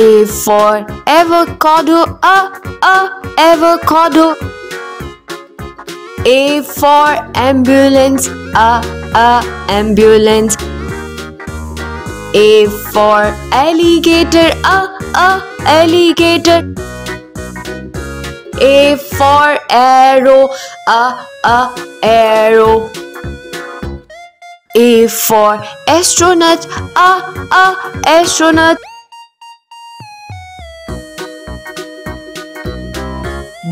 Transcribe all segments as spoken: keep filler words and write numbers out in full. A for avocado, a, a, avocado. A for ambulance, a, a, ambulance. A for alligator, a, a, alligator. A for arrow, a, a, arrow. A for astronaut, a, a, astronaut.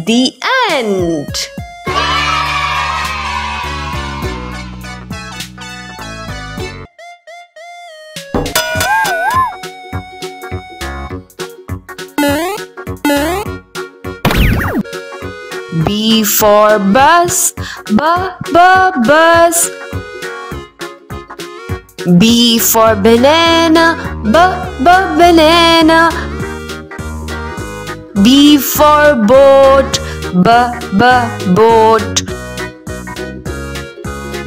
The end. B for bus, b, b, bus. B for banana, b, b, banana. B for boat, b, b, boat.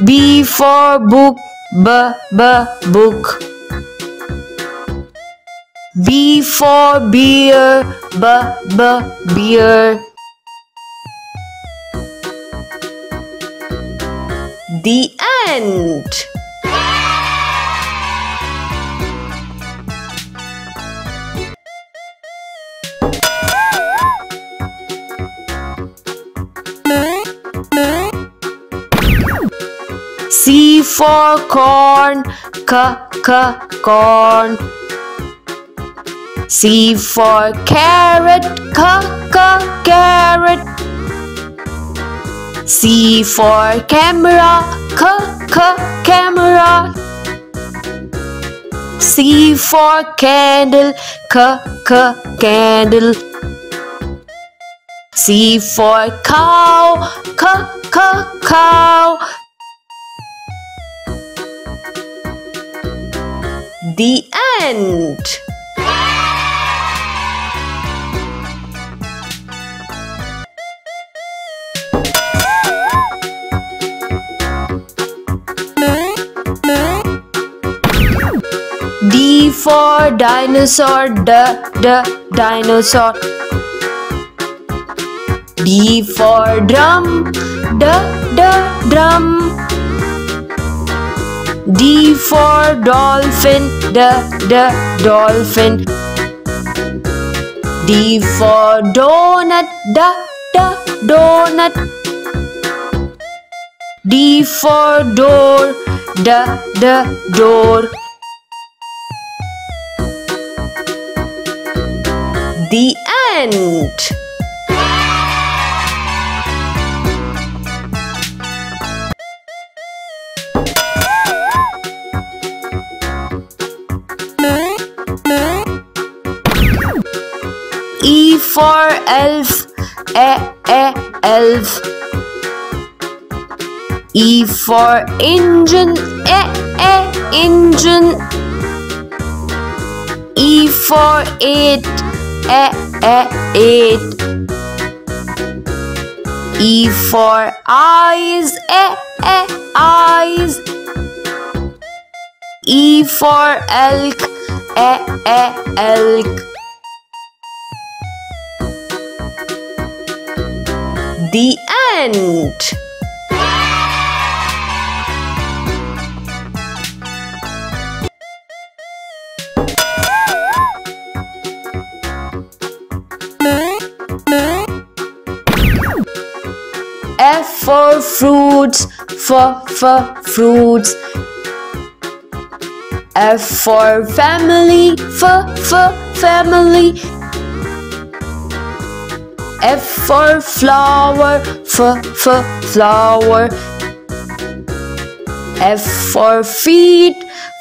B for book, b, b, book. B for beer, b, b, beer. The end. C for corn, c, c, corn. C for carrot, c, c, carrot. C for camera, c, c, camera. C for candle, c, c, candle. C for cow, c, c, cow. The end. D for dinosaur, d, d, dinosaur. D for drum, d, d, drum. D for dolphin, d, d, dolphin. D for donut, d, d, donut. D for door, d, d, door. The end. E for elf, e, e, elf. E for engine, e, e, engine. E for eight, E, E, eight. E for eyes, E, E, eyes. E for elk, E, E, elk. The end. F for fruits, for, for, fruits. F for family, for, for, family. F for flower, for, for, flower. F for feet,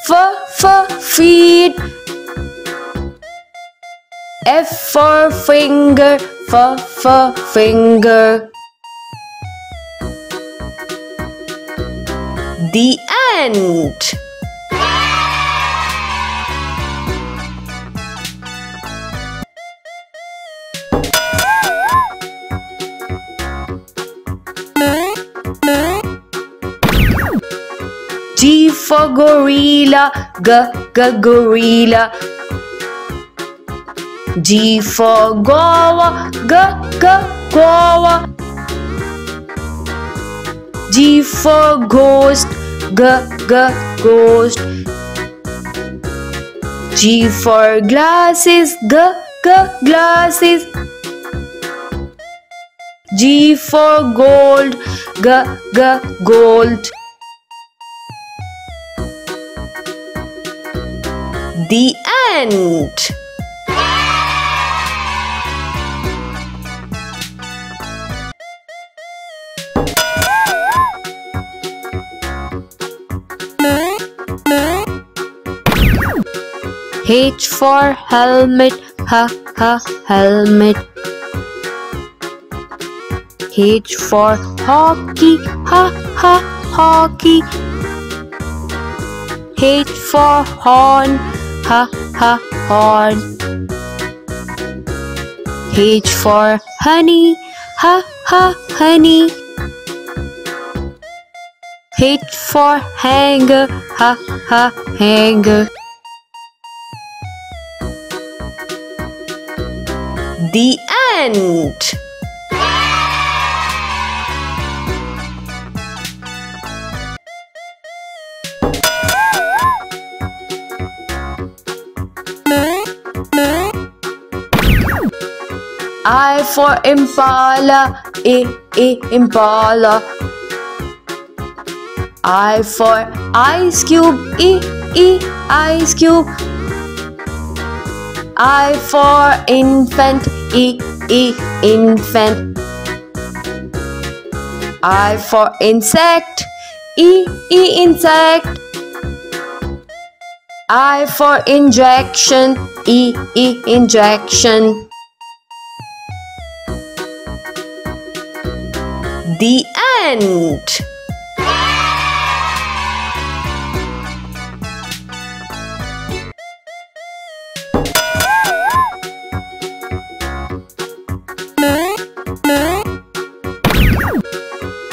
for, for, feet. F for finger, for, for, finger. The end. G for gorilla, g, g, gorilla. G for Goa, G, G, Goa. G for Ghost, G, G, Ghost. G for Glasses, G, G, Glasses. G for Gold, G, G, Gold. The end. H for helmet, ha ha helmet. H for hockey, ha ha hockey. H for horn, ha ha horn. H for honey, ha ha honey. H for hanger, ha ha hanger. The end. I for Impala, I, I, Impala. I for Ice Cube, I, I, Ice Cube. I for Infant, I, I, Infant. I for Insect, I, I, Insect. I for Injection, I, I, Injection. The end.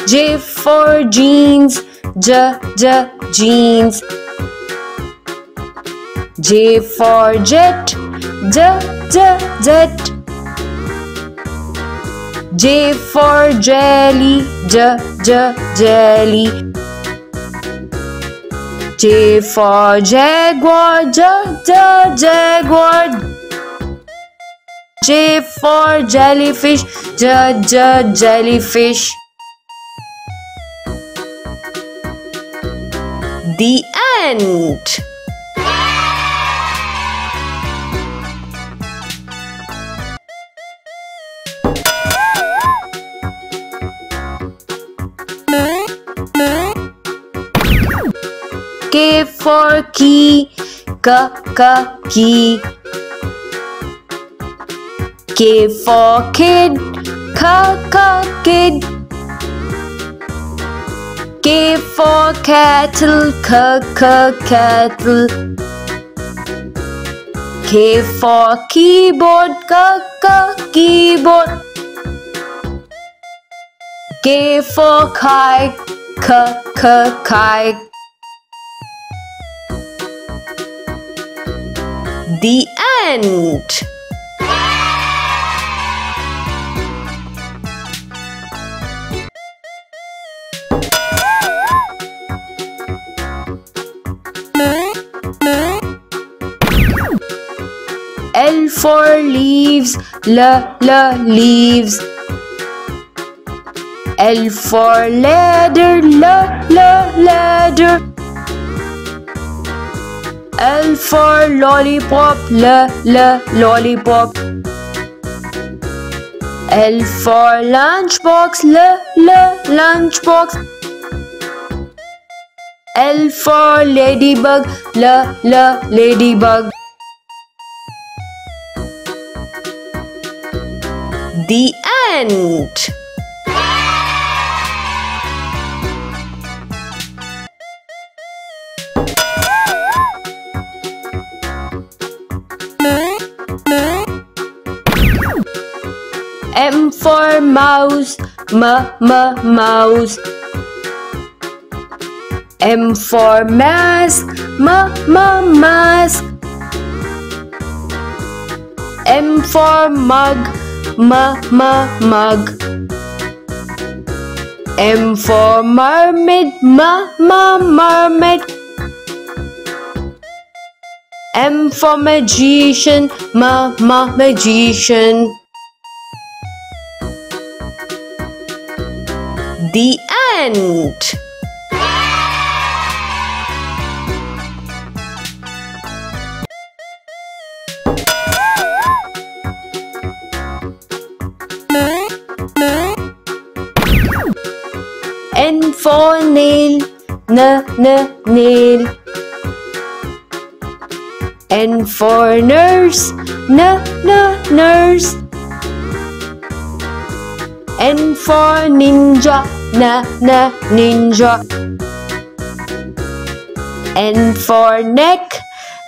J for jeans, J, J, jeans. J for jet, J, J, jet. J for jelly, J, J, jelly. J for jaguar, J, J, jaguar. J for jellyfish, J, J, jellyfish. The end. K for key, K, K, key. K for kid, K, K, kid. K for cattle, K, K, cattle. K for keyboard, K, K, keyboard. K for kite, K, K, kite. The end. L for leaves, la la leaves. L for ladder, la la ladder. L for lollipop, la la lollipop. L for lunchbox, la la lunchbox. L for ladybug, la la ladybug. The end. M for mouse, ma ma mouse. M for mask, ma ma mask. M for mug, m-m-mug. M for mermaid, m-m-mermaid. M for magician, m-m-magician. The end. N for nail, n-n-nail. N for nurse, n-n-nurse. N for ninja, n-n-ninja. N for neck,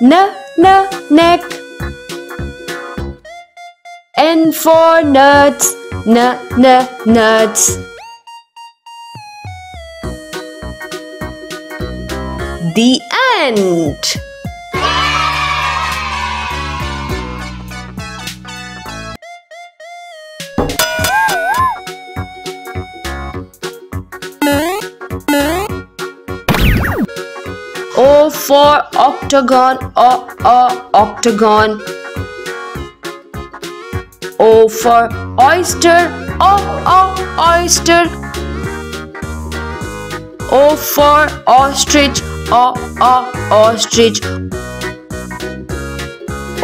n-n-neck. N for nuts, n-n-nuts. The end. O for octagon, o o octagon. O for oyster, o o oyster. O for ostrich, O, O, ostrich.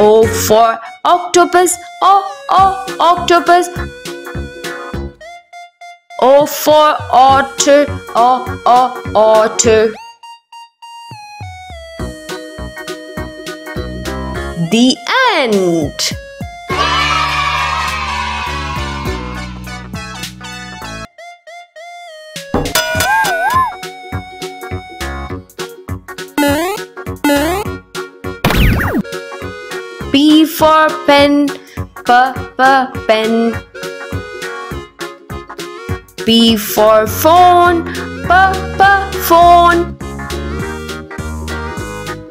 O for octopus, O, O, octopus. O for otter, O, O, otter. The end. P for pen, p-p-pen. P for phone, p-p-phone.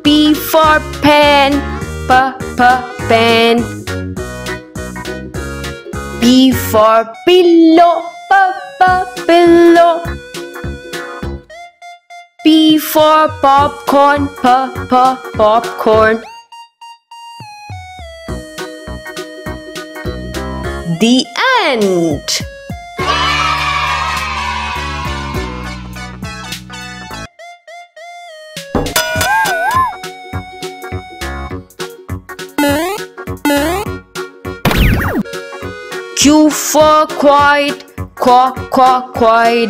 P for pen, p-p-pen. P for pillow, p-p-pillow. P for popcorn, p-p-popcorn. The end. Q for quiet, qua qua quiet.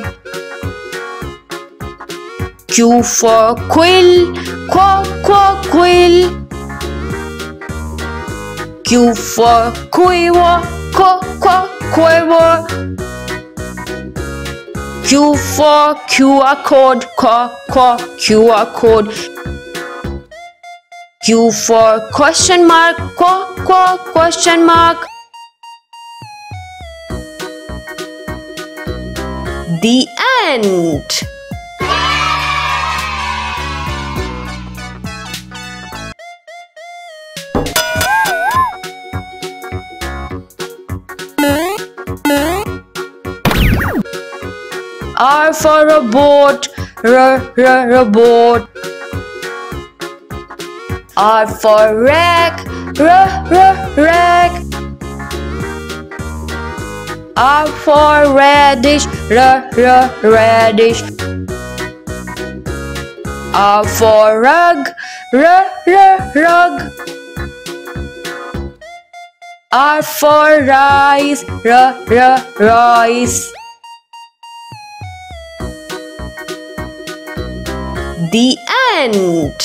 Q for quill, qua qua quill. Q for quiver, qua qua quaver. Q for Q R code, qua qua Q R code. Q for question mark, qua qua question mark. The end. R for robot, r-r-robot. R for rag, r-r-rag. R for radish, r-r-radish. R for rug, r-r-rug. R for rice, r-r-rice. The end.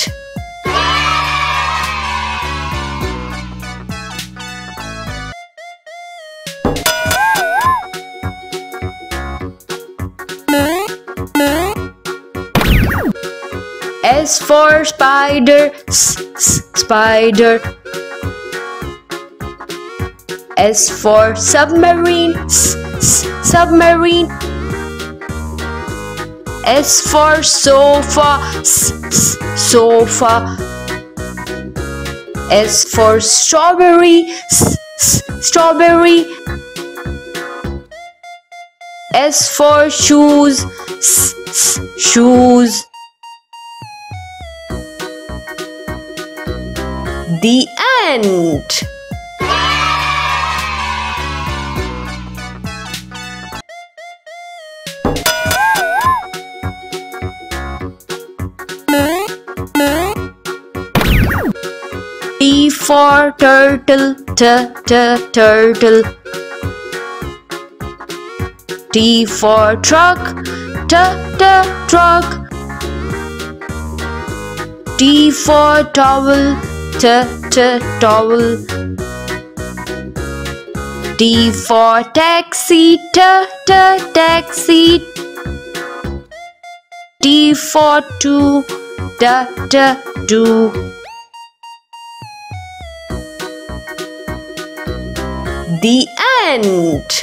S for spider, s, s, spider. S for submarine, s, s, submarine. S for sofa, s, s, sofa. S for strawberry, S, S, strawberry. S for shoes, S, S, shoes. The end. T for turtle, t t turtle. T for truck, t t truck. T for towel, t t towel. T for taxi, t t taxi. T for two, t t two. The end.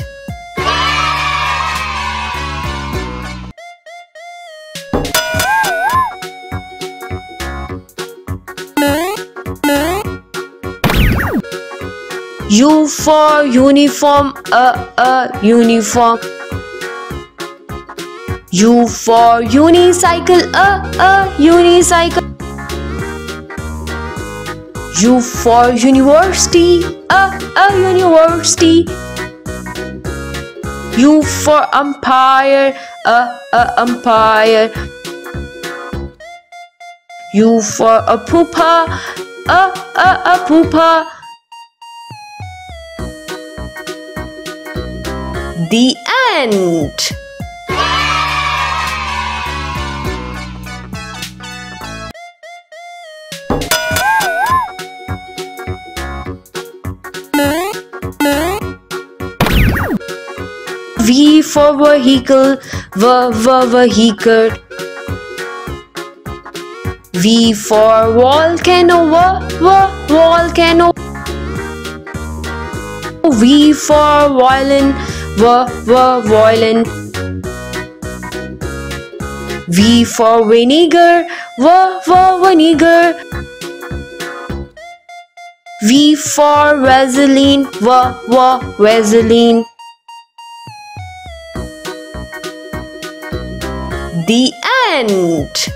U for uniform, a uh, uh, uniform. U for unicycle, a uh, uh, unicycle. U for university, a a university. U for umpire, a a umpire. U for a poopa, a a a poopa. The end. V for vehicle, v v vehicle. V for volcano, v v volcano. V for violin, v v violin. V for vinegar, v v vinegar. V for Vaseline, v v Vaseline. The end.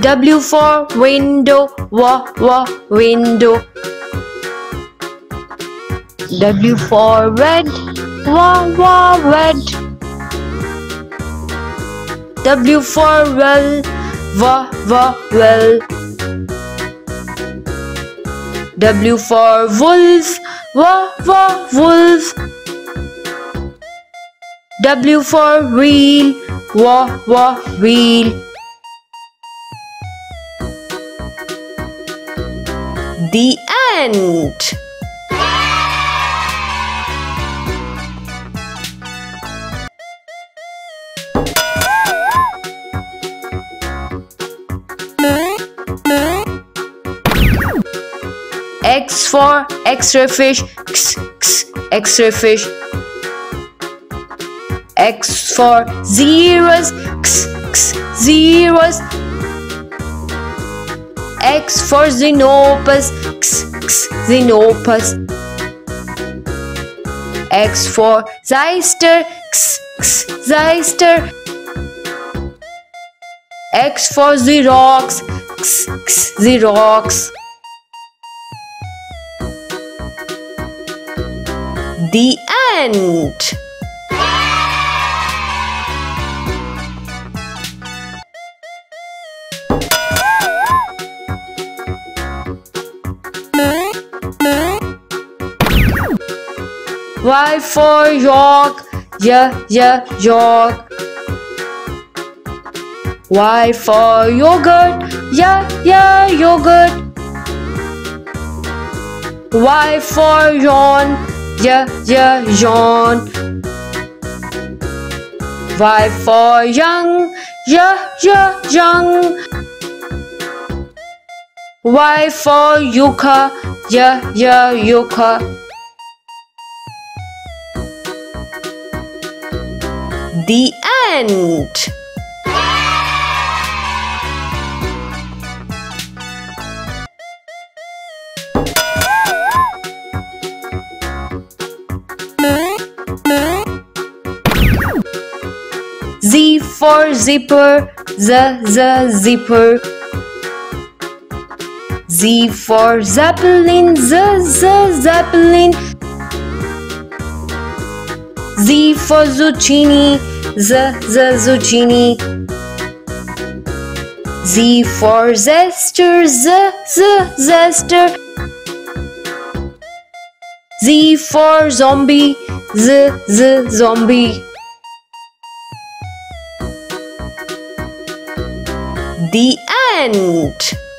W for window, wa wa window. W for red, wa wa red. W for well, wa wa well. W for wolf, wa wa wolf. W for wheel, wa wa wheel. The end. X for X-ray fish, X, X, X-ray fish. X for zeros, X, X, zeros. X for Xenopus, X, X, Xenopus. X for Xyster, X, X, Xyster. X for Xerox, X, X, Xerox. The end. Y for York, yeah, yeah, York. Y for yogurt, yeah, yeah, yogurt. Y for yawn, yeah, yeah, yawn. Y for young, yeah, yeah, young. Y for yucca, y y yucca. The end. Z for zipper, z z zipper. Z for Zeppelin, Z Z Zeppelin. Z for Zucchini, Z Z Zucchini. Z for Zester, Z Z Zester. Z for Zombie, Z Z Zombie. The end.